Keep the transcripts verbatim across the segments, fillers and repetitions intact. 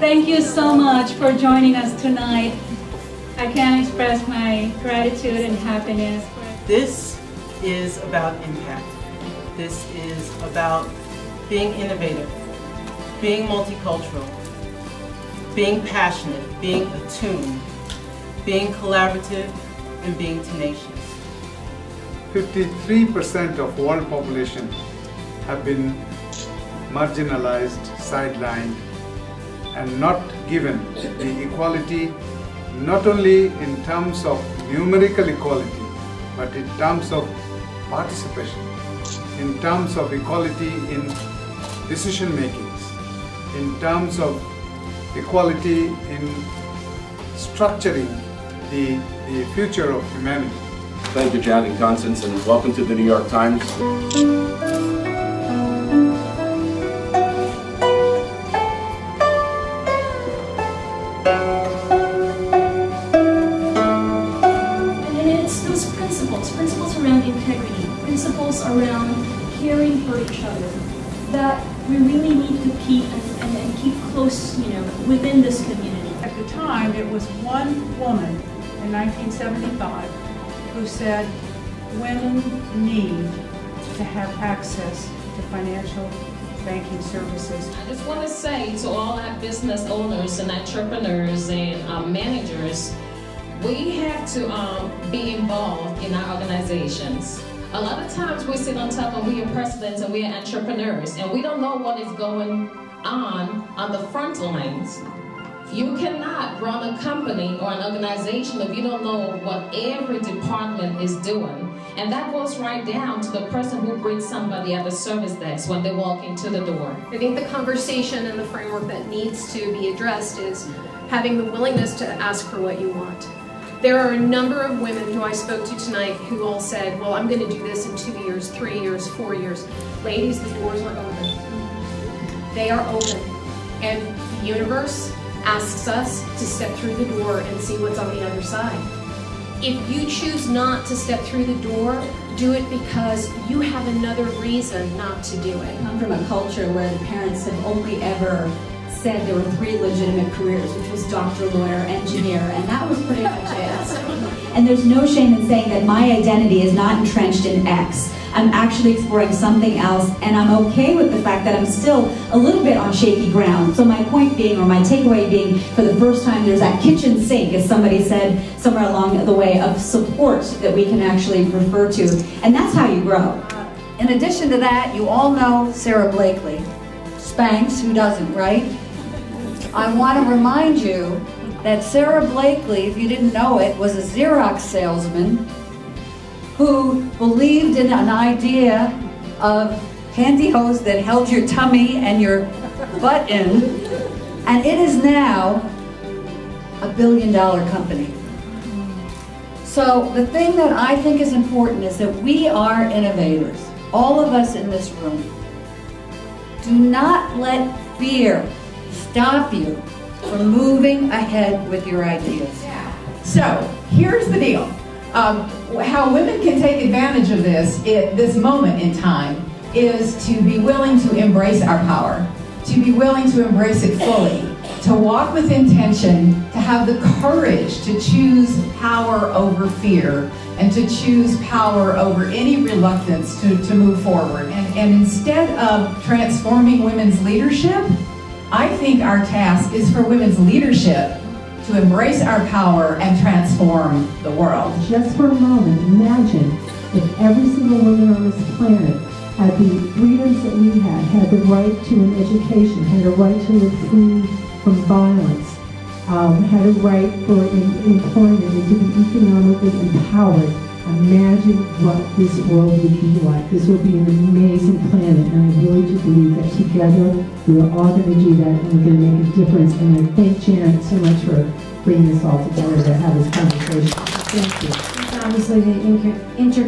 Thank you so much for joining us tonight. I can't express my gratitude and happiness. This is about impact. This is about being innovative, being multicultural, being passionate, being attuned, being collaborative, and being tenacious. fifty-three percent of world population have been marginalized, sidelined, and not given the equality, not only in terms of numerical equality, but in terms of participation, in terms of equality in decision makings, in terms of equality in structuring the, the future of humanity. Thank you, Janet and Constance, and welcome to The New York Times. Principles around integrity, principles around caring for each other, that we really need to keep and, and, and keep close, you know, within this community. At the time, it was one woman in nineteen seventy-five who said, women need to have access to financial banking services. I just want to say to all our business owners and entrepreneurs and um, managers, we have to um, be involved in our organizations. A lot of times we sit on top and we are presidents and we are entrepreneurs and we don't know what is going on on the front lines. You cannot run a company or an organization if you don't know what every department is doing. And that goes right down to the person who greets somebody at the service desk when they walk into the door. I think the conversation and the framework that needs to be addressed is having the willingness to ask for what you want. There are a number of women who I spoke to tonight who all said, well, I'm going to do this in two years, three years, four years. Ladies, the doors are open. They are open. And the universe asks us to step through the door and see what's on the other side. If you choose not to step through the door, do it because you have another reason not to do it. I come from a culture where the parents have only ever said there were three legitimate careers, which was doctor, lawyer, engineer, and that was pretty much it. And there's no shame in saying that my identity is not entrenched in X. I'm actually exploring something else, and I'm okay with the fact that I'm still a little bit on shaky ground. So my point being, or my takeaway being, for the first time there's that kitchen sink, as somebody said somewhere along the way, of support that we can actually refer to, and that's how you grow. In addition to that, you all know Sarah Blakely. Spanx, who doesn't, right? I want to remind you that Sarah Blakely, if you didn't know it, was a Xerox salesman who believed in an idea of pantyhose that held your tummy and your butt in, and it is now a billion dollar company. So the thing that I think is important is that we are innovators, all of us in this room. Do not let fear stop you from moving ahead with your ideas. Yeah. So here's the deal. Um, how women can take advantage of this, it, this moment in time, is to be willing to embrace our power, to be willing to embrace it fully, to walk with intention, to have the courage to choose power over fear, and to choose power over any reluctance to, to move forward. And, and instead of transforming women's leadership, I think our task is for women's leadership to embrace our power and transform the world. Just for a moment, imagine if every single woman on this planet had the freedoms that we had, had the right to an education, had a right to live free from violence, um, had a right for em employment and to be economically empowered. Imagine what this world would be like. This would be an amazing planet, and I really do believe that together we are all going to do that, and we're going to make a difference. And I thank Janet so much for bringing us all together to have this conversation. Thank you. It's obviously the inter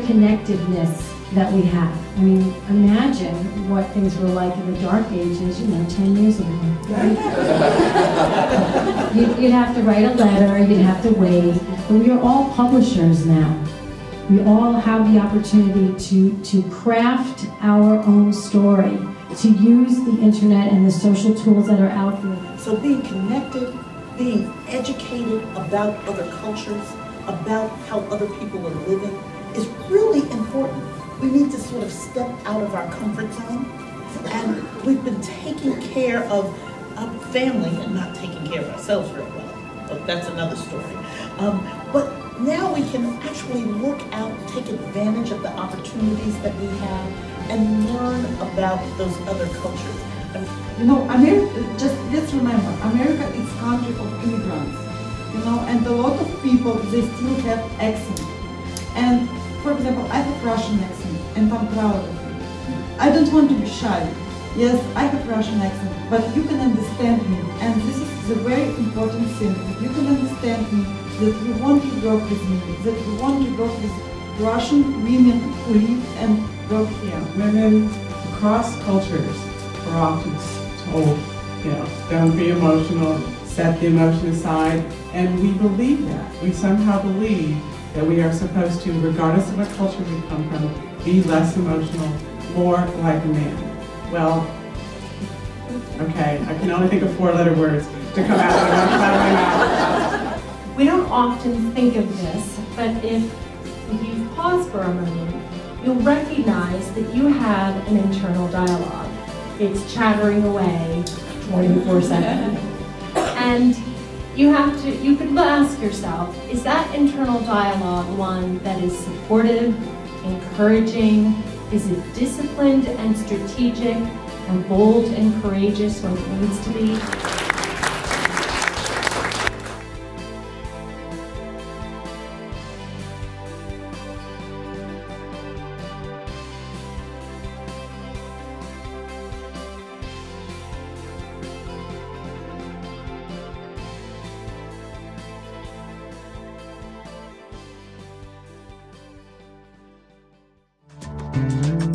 interconnectedness that we have. I mean, imagine what things were like in the dark ages, you know, ten years ago. Right? you'd, you'd have to write a letter, you'd have to wait, but we are all publishers now. We all have the opportunity to, to craft our own story. to use the internet and the social tools that are out there. So being connected, being educated about other cultures, about how other people are living, is really important. We need to sort of step out of our comfort zone, and we've been taking care of a family and not taking care of ourselves very well, but that's another story. Um, but now we can actually look out, take advantage of the opportunities that we have, and learn about those other cultures. You know, America, just let's remember, America is a country of immigrants, you know, and a lot of people, they still have accent. And, for example, I have Russian accent, and I'm proud of it. I don't want to be shy. Yes, I have Russian accent, but you can understand me, and this is a very important thing. You can understand me, that you want to work with me, that you want to work with Russian women who live and work here. Women across cultures are often told, you know, don't be emotional, set the emotion aside, and we believe that. We somehow believe that we are supposed to, regardless of what culture we come from, be less emotional, more like a man. Well, okay, I can only think of four-letter words to come out of my mouth. We don't often think of this, but if you pause for a moment, you'll recognize that you have an internal dialogue. It's chattering away twenty-four seven. And you have to, you could ask yourself, is that internal dialogue one that is supportive, encouraging? Is it disciplined and strategic and bold and courageous when it needs to be? Mm-hmm.